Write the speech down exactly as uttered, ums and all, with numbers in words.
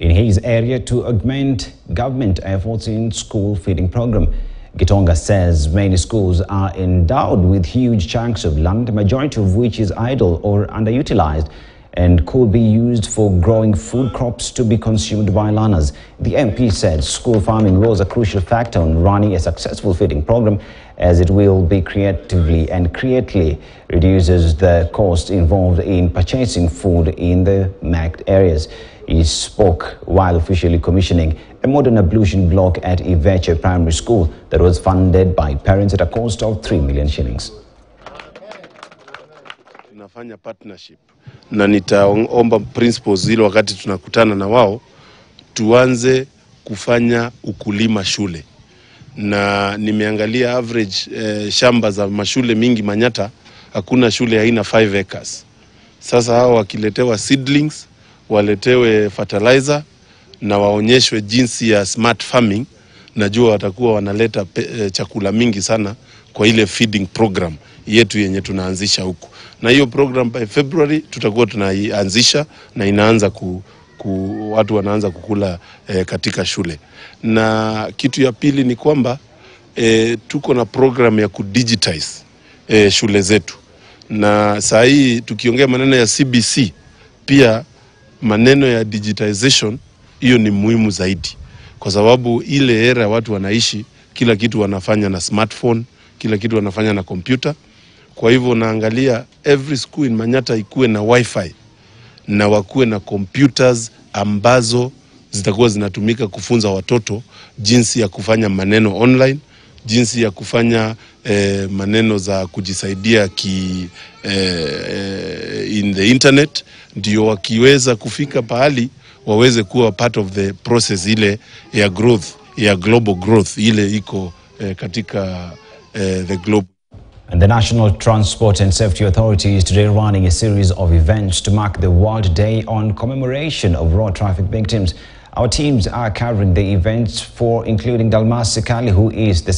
in his area to augment government efforts in school feeding program. Gitonga says many schools are endowed with huge chunks of land, the majority of which is idle or underutilized and could be used for growing food crops to be consumed by learners. The M P said school farming was a crucial factor in running a successful feeding program, as it will be creatively and creatively reduces the cost involved in purchasing food in the marked areas. He spoke while officially commissioning a modern ablution block at Iveche Primary School that was funded by parents at a cost of three million shillings. Tunafanya partnership na nitaomba principals zile wakati tunakutana na wao tuanze kufanya ukulima shule, na nimeangalia average eh, shamba za mashule mingi Manyata hakuna shule haina five acres. Sasa hao wakiletewa seedlings, waletewe fertilizer na waonyeshwe jinsi ya smart farming, najua watakuwa wanaleta pe, eh, chakula mingi sana kwa ile feeding program yetu yenye tunaanzisha huku. Na hiyo program by February tutakuwa tunaianzisha na inaanza ku, ku watu wanaanza kukula eh, katika shule. Na kitu ya pili ni kwamba eh, tuko na program ya kudigitize eh, shule zetu. Na saa hii tukiongea maneno ya C B C pia maneno ya digitization, hiyo ni muhimu zaidi. Kwa sababu ile era watu wanaishi, kila kitu wanafanya na smartphone, kila kitu wanafanya na computer. Kwa hivyo naangalia every school in Manyata ikuwe na wifi na wakuwe na computers ambazo zitakuwa zinatumika kufunza watoto jinsi ya kufanya maneno online, jinsi ya kufanya eh, maneno za kujisaidia ki eh, in the internet, ndio wakiweza kufika pahali waweze kuwa part of the process ile ya growth, ya global growth ile iko eh, katika eh, the globe. And the National Transport and Safety Authority is today running a series of events to mark the World Day on commemoration of road traffic victims. Our teams are covering the events for including Dalmas Sikali, who is the